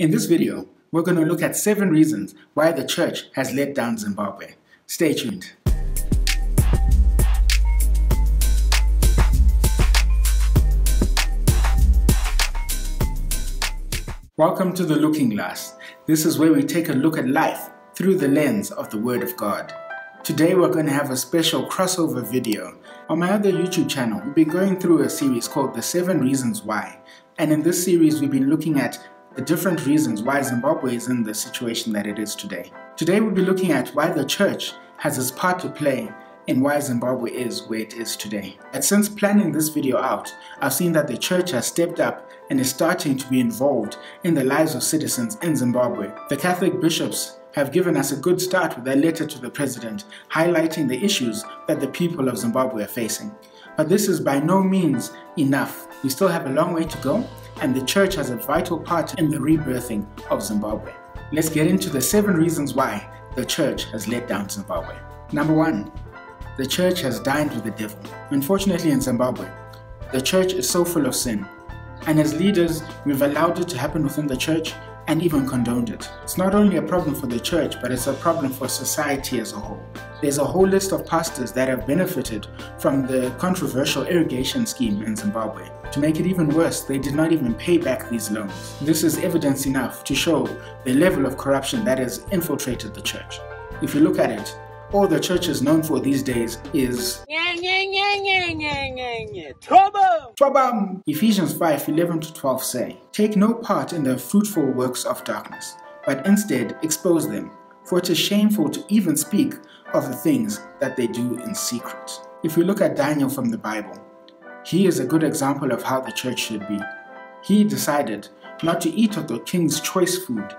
In this video, we're going to look at 7 reasons why the church has let down Zimbabwe. Stay tuned. Welcome to The Looking Glass. This is where we take a look at life through the lens of the Word of God. Today we're going to have a special crossover video. On my other YouTube channel, we've been going through a series called The 7 Reasons Why. And in this series, we've been looking at the different reasons why Zimbabwe is in the situation that it is today. Today we'll be looking at why the church has its part to play in why Zimbabwe is where it is today. And since planning this video out, I've seen that the church has stepped up and is starting to be involved in the lives of citizens in Zimbabwe. The Catholic bishops have given us a good start with their letter to the president, highlighting the issues that the people of Zimbabwe are facing. But this is by no means enough. We still have a long way to go, and the church has a vital part in the rebirthing of Zimbabwe. Let's get into the 7 reasons why the church has let down Zimbabwe. Number 1, the church has dined with the devil. Unfortunately in Zimbabwe, the church is so full of sin, and as leaders, we've allowed it to happen within the church and even condoned it. It's not only a problem for the church, but it's a problem for society as a whole. There's a whole list of pastors that have benefited from the controversial irrigation scheme in Zimbabwe. To make it even worse, they did not even pay back these loans. This is evidence enough to show the level of corruption that has infiltrated the church. If you look at it, all the church is known for these days is trouble. Ephesians 5:11-12 say, "Take no part in the fruitful works of darkness, but instead expose them. For it is shameful to even speak of the things that they do in secret." If we look at Daniel from the Bible, he is a good example of how the church should be. He decided not to eat of the king's choice food.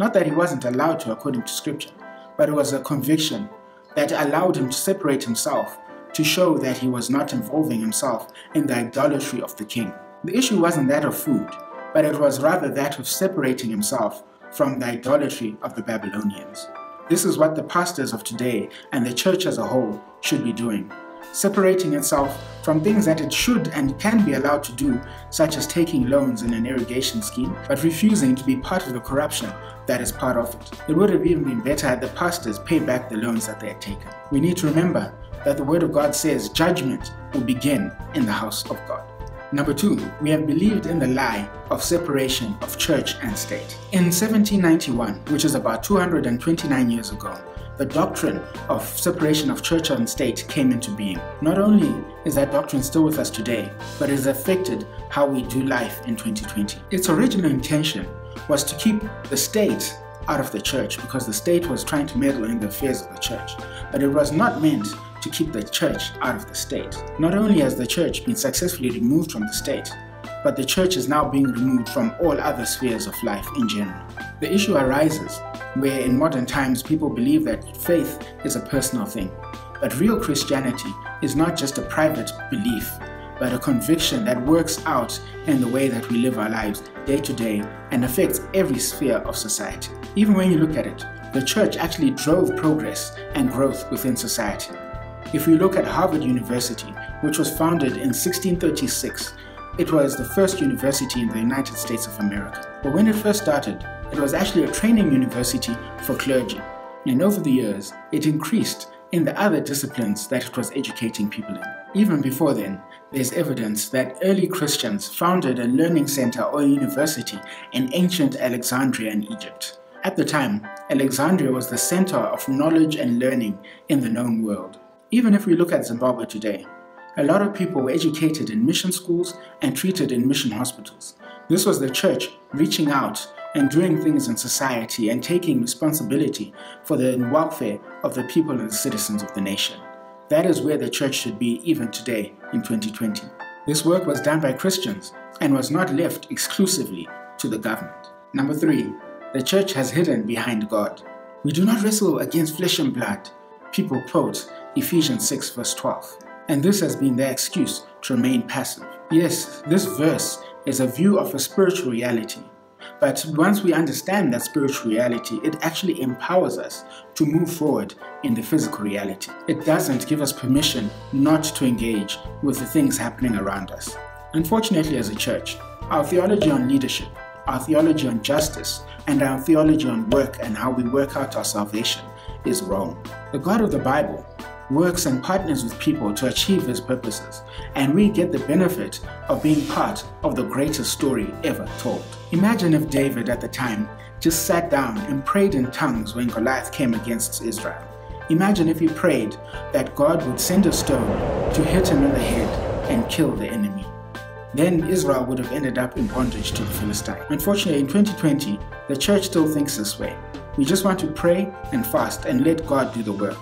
Not that he wasn't allowed to according to scripture, but it was a conviction that allowed him to separate himself to show that he was not involving himself in the idolatry of the king. The issue wasn't that of food, but it was rather that of separating himself from the idolatry of the Babylonians. This is what the pastors of today and the church as a whole should be doing, separating itself from things that it should and can be allowed to do, such as taking loans in an irrigation scheme, but refusing to be part of the corruption that is part of it. It would have even been better had the pastors paid back the loans that they had taken. We need to remember that the Word of God says judgment will begin in the house of God. Number 2, we have believed in the lie of separation of church and state. In 1791, which is about 229 years ago, the doctrine of separation of church and state came into being. Not only is that doctrine still with us today, but it has affected how we do life in 2020. Its original intention was to keep the state out of the church because the state was trying to meddle in the affairs of the church, but it was not meant to keep the church out of the state. Not only has the church been successfully removed from the state, but the church is now being removed from all other spheres of life in general. The issue arises where in modern times people believe that faith is a personal thing, but real Christianity is not just a private belief, but a conviction that works out in the way that we live our lives day to day and affects every sphere of society. Even when you look at it, the church actually drove progress and growth within society. If you look at Harvard University, which was founded in 1636, it was the first university in the United States of America. But when it first started, it was actually a training university for clergy, and over the years, it increased in the other disciplines that it was educating people in. Even before then, there's evidence that early Christians founded a learning center or university in ancient Alexandria in Egypt. At the time, Alexandria was the center of knowledge and learning in the known world. Even if we look at Zimbabwe today, a lot of people were educated in mission schools and treated in mission hospitals. This was the church reaching out and doing things in society and taking responsibility for the welfare of the people and the citizens of the nation. That is where the church should be even today in 2020. This work was done by Christians and was not left exclusively to the government. Number 3, the church has hidden behind God. "We do not wrestle against flesh and blood," people quote Ephesians 6:12. And this has been their excuse to remain passive. Yes, this verse is a view of a spiritual reality. But once we understand that spiritual reality, it actually empowers us to move forward in the physical reality. It doesn't give us permission not to engage with the things happening around us. Unfortunately, as a church, our theology on leadership Our theology on justice and our theology on work and how we work out our salvation is wrong. The God of the Bible works and partners with people to achieve his purposes, and we get the benefit of being part of the greatest story ever told. Imagine if David at the time just sat down and prayed in tongues when Goliath came against Israel. Imagine if he prayed that God would send a stone to hit him in the head and kill the enemy. Then Israel would have ended up in bondage to the Philistines. Unfortunately, in 2020, the church still thinks this way. We just want to pray and fast and let God do the work.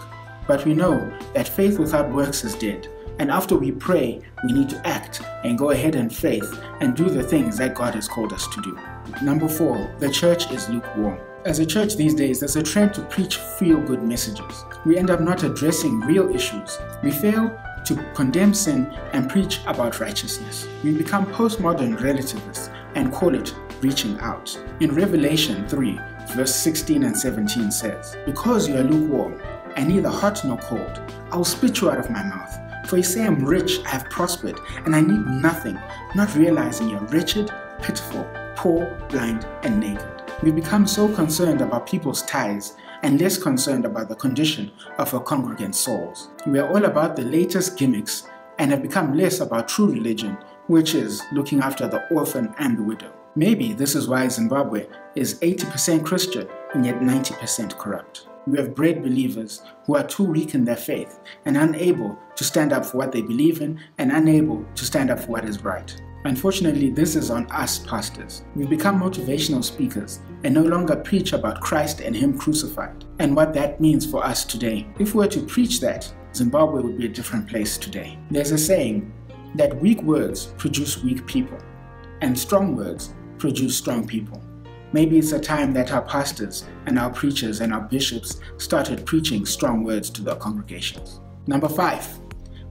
But we know that faith without works is dead, and after we pray, we need to act and go ahead in faith and do the things that God has called us to do. Number 4, the church is lukewarm. As a church these days, there's a trend to preach feel-good messages. We end up not addressing real issues. We fail to condemn sin and preach about righteousness. We become postmodern relativists and call it reaching out. In Revelation 3, verse 16 and 17 says, "Because you are lukewarm, and neither hot nor cold, I will spit you out of my mouth. For you say I am rich, I have prospered, and I need nothing, not realizing you are wretched, pitiful, poor, blind, and naked." We become so concerned about people's ties and less concerned about the condition of our congregants' souls. We are all about the latest gimmicks and have become less about true religion, which is looking after the orphan and the widow. Maybe this is why Zimbabwe is 80% Christian and yet 90% corrupt. We have bred believers who are too weak in their faith and unable to stand up for what they believe in and unable to stand up for what is right. Unfortunately, this is on us pastors. We've become motivational speakers and no longer preach about Christ and Him crucified and what that means for us today. If we were to preach that, Zimbabwe would be a different place today. There's a saying that weak words produce weak people and strong words produce strong people. Maybe it's a time that our pastors and our preachers and our bishops started preaching strong words to their congregations. Number 5,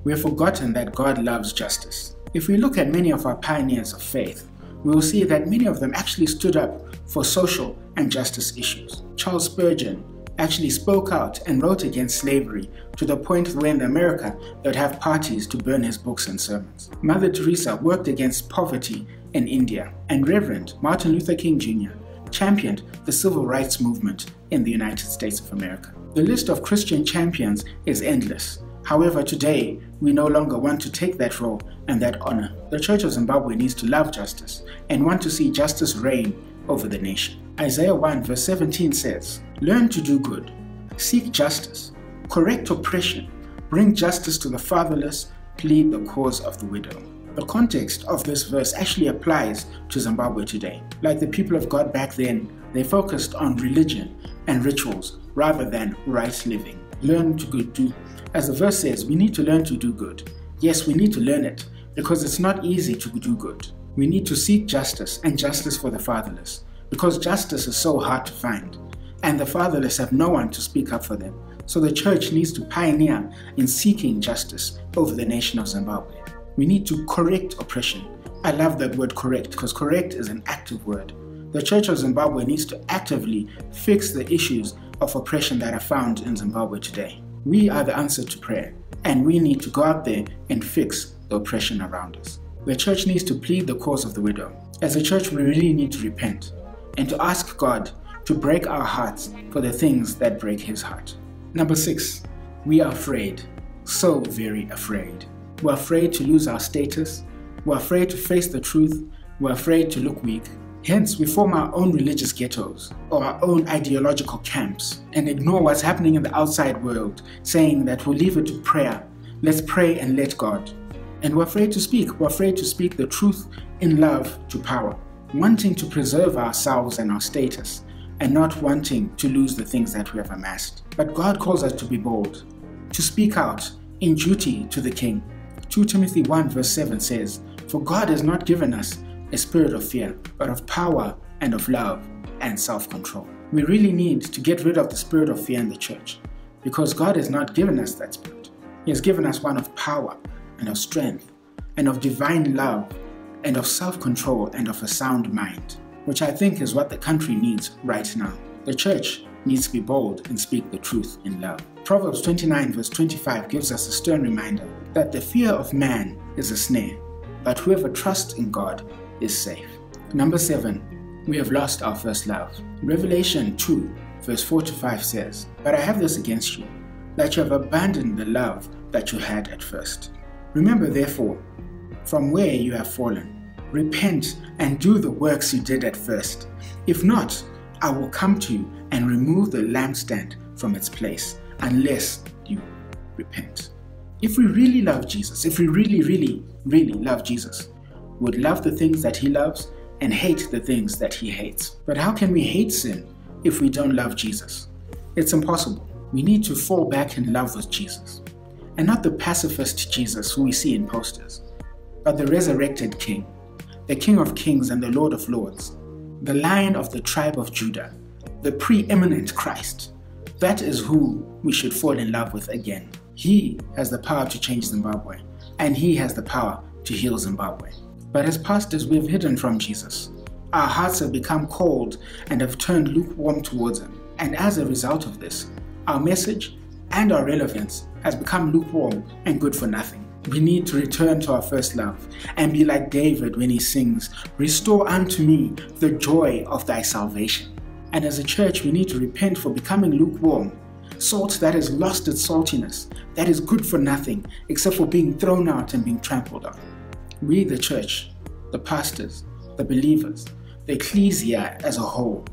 we have forgotten that God loves justice. If we look at many of our pioneers of faith, we will see that many of them actually stood up for social and justice issues. Charles Spurgeon actually spoke out and wrote against slavery to the point where in America they would have parties to burn his books and sermons. Mother Teresa worked against poverty in India, and Reverend Martin Luther King Jr. championed the civil rights movement in the United States of America. The list of Christian champions is endless. However, today, we no longer want to take that role and that honor. The Church of Zimbabwe needs to love justice and want to see justice reign over the nation. Isaiah 1 verse 17 says, "Learn to do good, seek justice, correct oppression, bring justice to the fatherless, plead the cause of the widow." The context of this verse actually applies to Zimbabwe today. Like the people of God back then, they focused on religion and rituals rather than right living. Learn to do. As the verse says, we need to learn to do good. Yes, we need to learn it because it's not easy to do good. We need to seek justice and justice for the fatherless because justice is so hard to find and the fatherless have no one to speak up for them. So the church needs to pioneer in seeking justice over the nation of Zimbabwe. We need to correct oppression. I love that word correct because correct is an active word. The Church of Zimbabwe needs to actively fix the issues of oppression that are found in Zimbabwe today. We are the answer to prayer, and we need to go out there and fix the oppression around us. The church needs to plead the cause of the widow. As a church, we really need to repent and to ask God to break our hearts for the things that break His heart. Number 6, we are afraid, so very afraid. We're afraid to lose our status, we're afraid to face the truth, we're afraid to look weak. Hence, we form our own religious ghettos or our own ideological camps and ignore what's happening in the outside world, saying that we'll leave it to prayer, let's pray and let God. And we're afraid to speak the truth in love to power, wanting to preserve ourselves and our status and not wanting to lose the things that we have amassed. But God calls us to be bold, to speak out in duty to the King. 2 Timothy 1 verse 7 says, "For God has not given us a spirit of fear, but of power and of love and self-control." We really need to get rid of the spirit of fear in the church because God has not given us that spirit. He has given us one of power and of strength and of divine love and of self-control and of a sound mind, which I think is what the country needs right now. The church needs to be bold and speak the truth in love. Proverbs 29 verse 25 gives us a stern reminder that the fear of man is a snare, but whoever trusts in God is safe. Number 7, we have lost our first love. Revelation 2, verse 4-5 says, "But I have this against you, that you have abandoned the love that you had at first. Remember therefore from where you have fallen, repent and do the works you did at first. If not, I will come to you and remove the lampstand from its place, unless you repent." If we really love Jesus, if we really love Jesus, we would love the things that he loves and hate the things that he hates. But how can we hate sin if we don't love Jesus? It's impossible. We need to fall back in love with Jesus, and not the pacifist Jesus who we see in posters, but the resurrected King, the King of Kings and the Lord of Lords, the Lion of the tribe of Judah, the preeminent Christ. That is who we should fall in love with again. He has the power to change Zimbabwe, and he has the power to heal Zimbabwe. But as pastors, we have hidden from Jesus. Our hearts have become cold and have turned lukewarm towards him. And as a result of this, our message and our relevance has become lukewarm and good for nothing. We need to return to our first love and be like David when he sings, "Restore unto me the joy of thy salvation." And as a church, we need to repent for becoming lukewarm, salt that has lost its saltiness, that is good for nothing except for being thrown out and being trampled on. We, the church, the pastors, the believers, the ecclesia as a whole,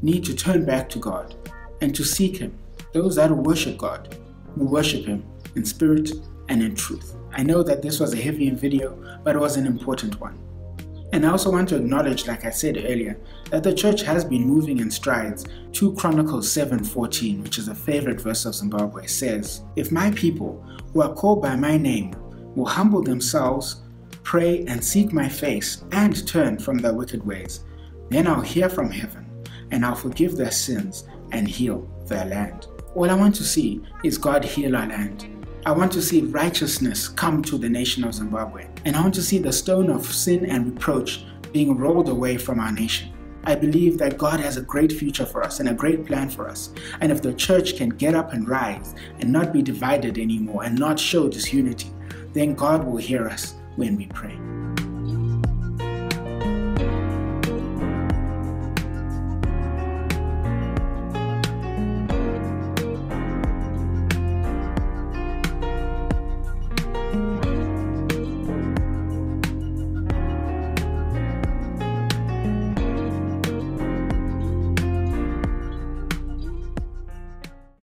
need to turn back to God and to seek him. Those that worship God will worship him in spirit and in truth. I know that this was a heavy video, but it was an important one. And I also want to acknowledge, like I said earlier, that the church has been moving in strides. 2 Chronicles 7:14, which is a favorite verse of Zimbabwe, says, "If my people who are called by my name will humble themselves, pray and seek my face, and turn from their wicked ways, then I'll hear from heaven, and I'll forgive their sins and heal their land." All I want to see is God heal our land. I want to see righteousness come to the nation of Zimbabwe, and I want to see the stone of sin and reproach being rolled away from our nation. I believe that God has a great future for us and a great plan for us, and if the church can get up and rise and not be divided anymore and not show disunity, then God will hear us when we pray.